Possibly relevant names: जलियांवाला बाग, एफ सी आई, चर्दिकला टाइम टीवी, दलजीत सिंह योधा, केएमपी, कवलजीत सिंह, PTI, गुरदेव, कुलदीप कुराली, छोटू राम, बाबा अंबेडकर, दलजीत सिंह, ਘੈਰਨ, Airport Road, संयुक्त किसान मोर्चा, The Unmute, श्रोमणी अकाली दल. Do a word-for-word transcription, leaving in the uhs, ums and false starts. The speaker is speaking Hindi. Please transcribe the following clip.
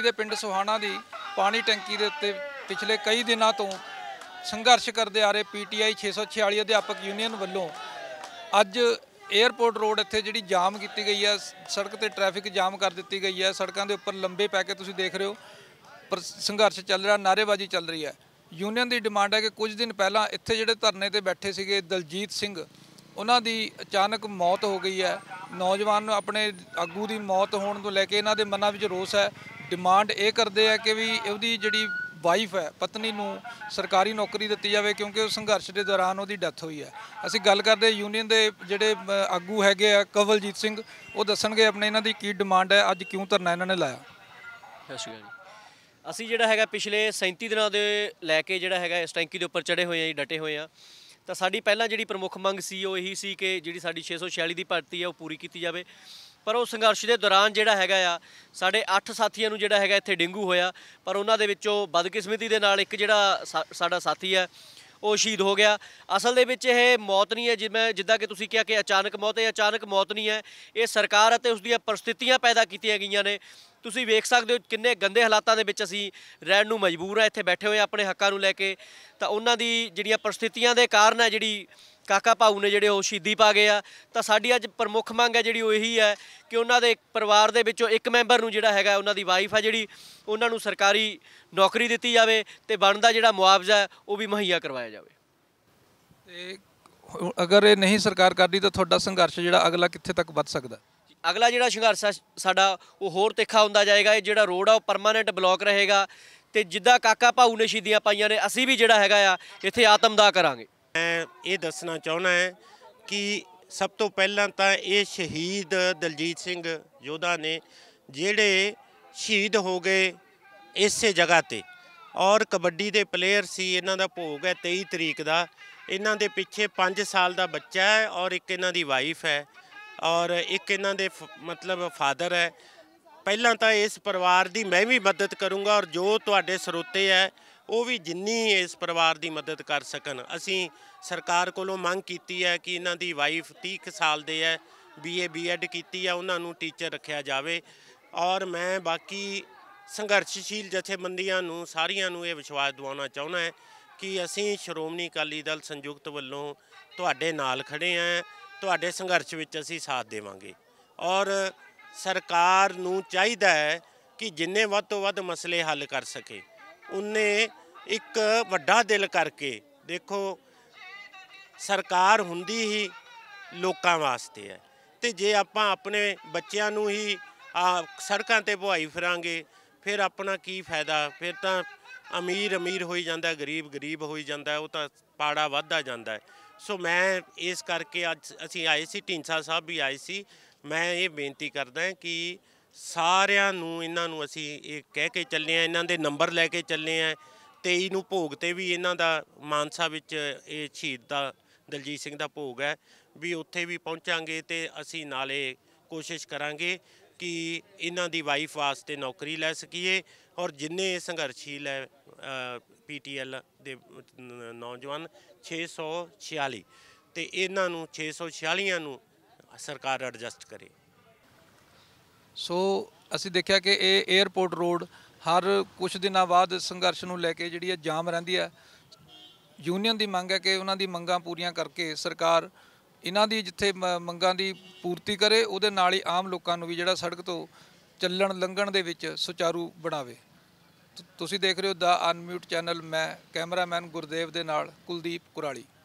कुराली के पिंड सुहाना की पानी टंकी के उत्ते पिछले कई दिनों तो संघर्ष करते आ रहे पी टी आई छे सौ छियाली अध्यापक यूनीयन वालों अज एयरपोर्ट रोड इत्थे जिहड़ी जाम की गई है, सड़क पर ट्रैफिक जाम कर दी गई है। सड़कों के उपर लंबे पै के तुसीं देख रहे हो पर संघर्ष चल रहा, नारेबाजी चल रही है। यूनीयन की डिमांड है कि कुछ दिन पहला इत्थे जिहड़े धरने पर बैठे सीगे दलजीत सिंह, उन्हां दी अचानक मौत हो गई है। नौजवान अपने आगू की मौत होने को लैके इन्हां दे मनां विच रोस है। डिमांड ये करते हैं कि भी इहदी जिहड़ी वाइफ है, पत्नी नूं सरकारी नौकरी दित्ती जाए क्योंकि उस संघर्ष के दौरान उहदी डैथ हुई है। असीं गल करदे यूनीयन दे जिहड़े आगू हैगे आ कवलजीत सिंह, वो दस्सणगे अपने इन्हां दी की डिमांड है, अज क्यों धरना इन्हां ने लाया। सत श्री अकाल जी, असीं जिहड़ा हैगा पिछले सैंती दिनां दे लैके जिहड़ा हैगा इस टैंकी दे उपर चढ़े होए आ, डटे होए आ। तो साड़ी पहला जी प्रमुख मंग सी वो यही सी कि जी साड़ी छे सौ छियाली की भर्ती है वो पूरी की जाए। पर उस संघर्ष के दौरान जोड़ा है साढ़े अठ साथियों जोड़ा है इतने डेंगू होया, पर उन्होंने विचों बदकिस्मती के नाल एक जोड़ा सा साडा साथी है वो शहीद हो गया। असल दे विच यह मौत नहीं है, जिवें जिद्दां कि तुसीं कहा कि अचानक मौत है, अचानक मौत नहीं है, ये सरकार अते उस दी परिस्थितियां पैदा कीतियां गईयां ने। तुसीं वेख सकदे हो किन्ने गंदे हालातां दे विच असीं रहण नूं मजबूर आ, इत्थे बैठे होए अपने हक्कां नूं लैके। तां उन्हां दी जिहड़ियां परिस्थितियां दे कारण है जिहड़ी काका भाऊ ने जिहड़े वो शहीदी पा गए आ। तां साडी अज प्रमुख मंग है जिहड़ी वो यही है कि उन्हां दे परिवार दे विचों एक मैंबर नूं जिहड़ा हैगा उन्हां दी वाइफ है जिहड़ी उन्हां नूं सरकारी नौकरी दित्ती जावे ते बनदा जिहड़ा मुआवजा वो भी मुहैया करवाया जावे। अगर ये नहीं सरकार करदी तां तुहाडा संघर्ष जिहड़ा अगला कित्थे तक वध सकदा। अगला जिहड़ा संघर्ष साडा वो होर तिखा हुंदा जाएगा। ये जिहड़ा रोड आ वो परमानेंट ब्लॉक रहेगा ते जिद्दां काका भाऊ ने शहीदियां पाईयां ने असीं भी जिहड़ा हैगा आ इत्थे आत्मदाह करांगे। मैं ये दसना चाहना है कि सब तो पहला तो ये शहीद दलजीत सिंह योधा ने जेड़े शहीद हो गए इस जगह ते, और कबड्डी दे प्लेयर सी इन्हां दा भोग है तेई तरीक का। इन्हां दे पिछे पाँच साल का बच्चा है और एक इन्हां दी वाइफ है और एक इन्हां दे मतलब फादर है। पहला तो इस परिवार की मैं भी मदद करूँगा और जो तुहाडे स्रोते है वो भी जिन्नी इस परिवार की मदद कर सकन। असी सरकार कोलों मंग कीती है कि इन्हां दी वाइफ तीह साल दे है, बी ए बी एड कीती है, उन्हां नूं टीचर रखिया जावे। और मैं बाकी संघर्षशील जथेबंदियां नूं सारियां नूं ये विश्वास दिवाना चाहुंदा है कि असी श्रोमणी अकाली दल संयुक्त वल्लों तुहाडे नाल खड़े हैं, तुहाडे संघर्ष विच असी साथ देवांगे। और सरकार नूं चाहीदा है कि जिन्ने वध तों वध मसले हल कर सके। उन्ने एक वड्डा दिल करके देखो, सरकार हुंदी ही लोकां वास्ते है, ते जे आपां अपने बच्चों नूं ही सड़कां ते भुआई फिरांगे फिर अपना की फायदा। फिर तो अमीर अमीर होई जांदा, गरीब गरीब होई जांदा, वो तो पाड़ा वधदा जांदा है। सो मैं इस करके अज असीं आए सी, ढींसा साहब भी आए सी। मैं ये बेनती करदा कि ਸਾਰਿਆਂ ਨੂੰ ਇਹਨਾਂ ਨੂੰ ਅਸੀਂ ਇਹ ਕਹਿ ਕੇ ਚੱਲੇ ਹਾਂ, ਇਹਨਾਂ ਦੇ ਨੰਬਰ ਲੈ ਕੇ ਚੱਲੇ ਹਾਂ। ਤੇਈ ਨੂੰ ਭੋਗ 'ਤੇ ਵੀ ਇਹਨਾਂ ਦਾ ਮਾਨਸਾ ਵਿੱਚ ਇਹ ਸ਼ਹੀਦ ਦਾ ਦਲਜੀਤ ਸਿੰਘ ਦਾ ਭੋਗ ਹੈ, ਵੀ ਉੱਥੇ ਵੀ ਪਹੁੰਚਾਂਗੇ ਤੇ ਅਸੀਂ ਨਾਲੇ ਕੋਸ਼ਿਸ਼ ਕਰਾਂਗੇ ਕਿ ਇਹਨਾਂ ਦੀ ਵਾਈਫ ਵਾਸਤੇ ਨੌਕਰੀ ਲੈ ਸਕੀਏ। ਔਰ ਜਿੰਨੇ ਸੰਘਰਸ਼ੀਲ ਹੈ ਪੀ ਟੀ ਐਲ ਦੇ ਨੌਜਵਾਨ ਛੇ ਸੌ ਛਿਆਲੀ ਅਤੇ ਇਹਨਾਂ ਨੂੰ ਛੇ ਸੌ ਛਿਆਲੀਆਂ ਨੂੰ ਸਰਕਾਰ ਐਡਜਸਟ ਕਰੇ। सो असी देखा कि ये एयरपोर्ट रोड हर कुछ दिनों बाद संघर्ष को लैके जी जाम रही है। यूनीयन की मंग है कि उन्हों की मंगा पूरी करके सरकार इन्ह की जिथे मंगा की पूर्ति करे, उहदे नाल ही आम लोगों भी जिहड़ा सड़क तो चलण लंघण दे विच सुचारू बनावे। तुसीं देख रहे हो द अनम्यूट चैनल, मैं कैमरामैन गुरदेव दे नाल कुलदीप कुराली।